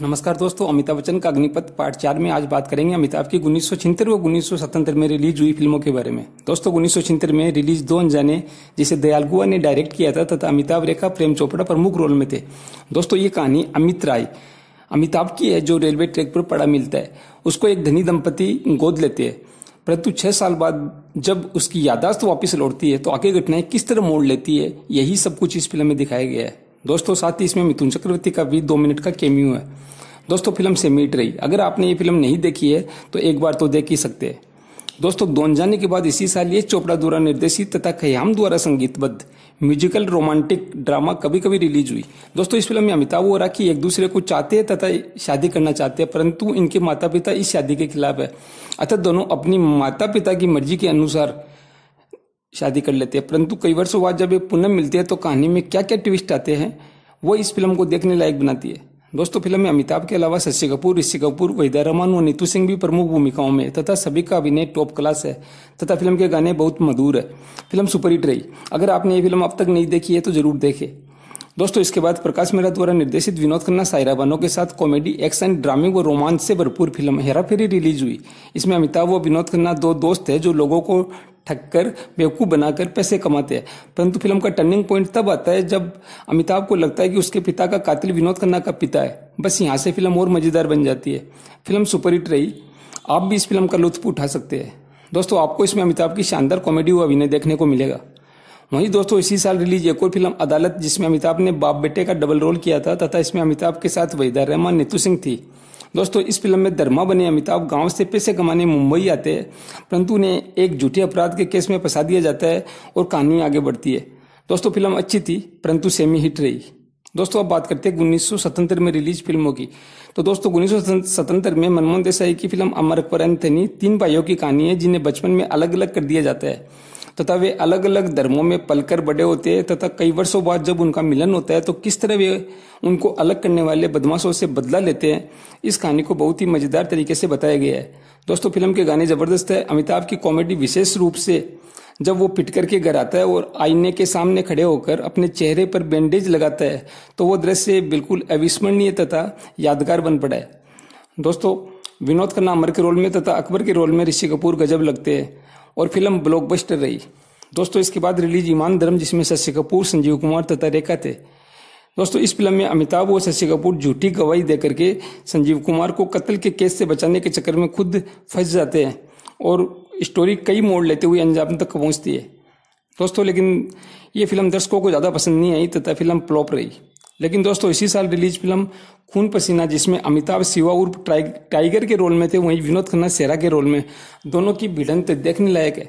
नमस्कार दोस्तों, अमिताभ बच्चन का अग्निपथ पार्ट 4 में आज बात करेंगे अमिताभ की 1976 और 1977 में रिलीज हुई फिल्मों के बारे में। दोस्तों 1976 में रिलीज दो अंजाने, जिसे दयालगुआ ने डायरेक्ट किया था तथा अमिताभ, रेखा, प्रेम चोपड़ा प्रमुख रोल में थे। दोस्तों ये कहानी अमिताभ की है जो रेलवे ट्रैक पर पड़ा मिलता है। उसको एक धनी दंपति गोद लेते हैं, परंतु 6 साल बाद जब उसकी याददाश्त वापस लौटती है तो आगे घटनाएं किस तरह मोड़ लेती है, यही सब कुछ इस फिल्म में दिखाया गया है। दोस्तों साथ ही इसमें मिथुन चक्रवर्ती का भी 2 मिनट का कैमियो है। दोस्तों फिल्म से मीट रही, अगर आपने ये फिल्म नहीं देखी है तो एक बार तो देख ही सकते हैं। दोस्तों दो अंजाने के बाद इसी साल ये चोपड़ा द्वारा निर्देशित तथा खयाम द्वारा संगीतबद्ध म्यूजिकल रोमांटिक ड्रामा कभी कभी रिलीज हुई। दोस्तों इस फिल्म में अमिताभ और राखी एक दूसरे को चाहते हैं तथा शादी करना चाहते हैं, परंतु इनके माता पिता इस शादी के खिलाफ है, अतः दोनों अपनी माता पिता की मर्जी के अनुसार शादी कर लेते हैं। परंतु कई वर्षों बाद जब ये पुनः मिलते हैं तो कहानी में क्या क्या ट्विस्ट आते हैं वो इस फिल्म को देखने लायक बनाती है। दोस्तों फिल्म में अमिताभ के अलावा शशि कपूर, ऋषि कपूर, वहीदा रहमान और नीतू सिंह भी प्रमुख भूमिकाओं में तथा सभी का अभिनय टॉप क्लास है तथा फिल्म के गाने बहुत मधुर है। फिल्म सुपरहिट रही, अगर आपने ये फिल्म अब तक नहीं देखी है तो जरूर देखें। दोस्तों इसके बाद प्रकाश मेहरा द्वारा निर्देशित विनोद खन्ना, सायरा बानो के साथ कॉमेडी, एक्शन, ड्रामे व रोमांच से भरपूर फिल्म हेरा फेरी रिलीज हुई। इसमें अमिताभ व विनोद खन्ना दो दोस्त हैं जो लोगों को ठगकर बेवकूफ़ बनाकर पैसे कमाते हैं, परंतु फिल्म का टर्निंग पॉइंट तब आता है जब अमिताभ को लगता है कि उसके पिता का कातिल विनोद खन्ना का पिता है। बस यहाँ से फिल्म और मज़ेदार बन जाती है। फिल्म सुपरहिट रही, आप भी इस फिल्म का लुत्फ उठा सकते हैं। दोस्तों आपको इसमें अमिताभ की शानदार कॉमेडी व अभिनय देखने को मिलेगा। वहीं दोस्तों इसी साल रिलीज एक और फिल्म अदालत, जिसमें अमिताभ ने बाप बेटे का डबल रोल किया था तथा इसमें अमिताभ के साथ वहीदा रहमान, नीतू सिंह थी। दोस्तों इस फिल्म में धर्मा बने अमिताभ गांव से पैसे कमाने मुंबई आते हैं, परंतु उन्हें एक झूठे अपराध के केस में फंसा दिया जाता है और कहानी आगे बढ़ती है। दोस्तों फिल्म अच्छी थी परंतु सेमी हिट रही। दोस्तों अब बात करते हैं 1977 में रिलीज फिल्मों की। तो दोस्तों 1977 में मनमोहन देसाई की फिल्म अमर प्रेम 3 भाइयों की कहानी है, जिन्हें बचपन में अलग अलग कर दिया जाता है तथा वे अलग अलग धर्मों में पलकर बड़े होते हैं तथा कई वर्षों बाद जब उनका मिलन होता है तो किस तरह वे उनको अलग करने वाले बदमाशों से बदला लेते हैं। इस कहानी को बहुत ही मज़ेदार तरीके से बताया गया है। दोस्तों फिल्म के गाने ज़बरदस्त है। अमिताभ की कॉमेडी विशेष रूप से जब वो पिटकर के घर आता है और आईने के सामने खड़े होकर अपने चेहरे पर बैंडेज लगाता है तो वो दृश्य बिल्कुल अविस्मरणीय तथा यादगार बन पड़ा है। दोस्तों विनोद खन्ना अमर के रोल में तथा अकबर के रोल में ऋषि कपूर गजब लगते हैं और फिल्म ब्लॉकबस्टर रही। दोस्तों इसके बाद रिलीज ईमान धर्म, जिसमें शशि कपूर, संजीव कुमार तथा रेखा थे। दोस्तों इस फिल्म में अमिताभ और शशि कपूर झूठी गवाही देकर के संजीव कुमार को कत्ल के केस से बचाने के चक्कर में खुद फंस जाते हैं और स्टोरी कई मोड़ लेते हुए अंजाम तक पहुंचती है। दोस्तों लेकिन ये फिल्म दर्शकों को ज़्यादा पसंद नहीं आई तथा फिल्म फ्लॉप रही। लेकिन दोस्तों इसी साल रिलीज फिल्म खून पसीना, जिसमें अमिताभ शिवा उर्फ टाइगर के रोल में थे, वहीं विनोद खन्ना शेरा के रोल में, दोनों की भिड़ंत देखने लायक है।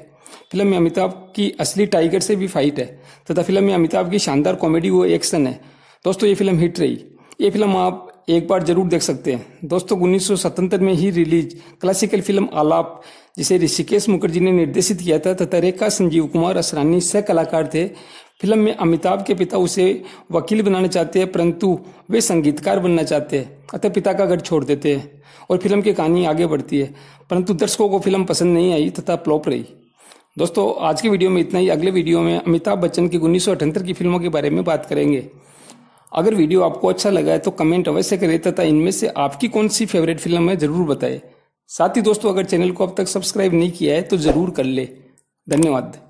फिल्म में अमिताभ की असली टाइगर से भी फाइट है तथा फिल्म में अमिताभ की शानदार कॉमेडी व एक्शन है। दोस्तों ये फिल्म हिट रही, ये फिल्म आप एक बार जरूर देख सकते हैं। दोस्तों 1977 में ही रिलीज क्लासिकल फिल्म आलाप, जिसे ऋषिकेश मुखर्जी ने निर्देशित किया था तथा रेखा, संजीव कुमार, असरानी सह कलाकार थे। फिल्म में अमिताभ के पिता उसे वकील बनाना चाहते हैं, परंतु वे संगीतकार बनना चाहते हैं अतः पिता का घर छोड़ देते हैं और फिल्म की कहानी आगे बढ़ती है, परंतु दर्शकों को फिल्म पसंद नहीं आई तथा फ्लॉप रही। दोस्तों आज की वीडियो में इतना ही। अगले वीडियो में अमिताभ बच्चन की 1978 की फिल्मों के बारे में बात करेंगे। अगर वीडियो आपको अच्छा लगा है तो कमेंट अवश्य करें तथा इनमें से आपकी कौन सी फेवरेट फिल्म है जरूर बताएं। साथ ही दोस्तों अगर चैनल को अब तक सब्सक्राइब नहीं किया है तो जरूर कर ले। धन्यवाद।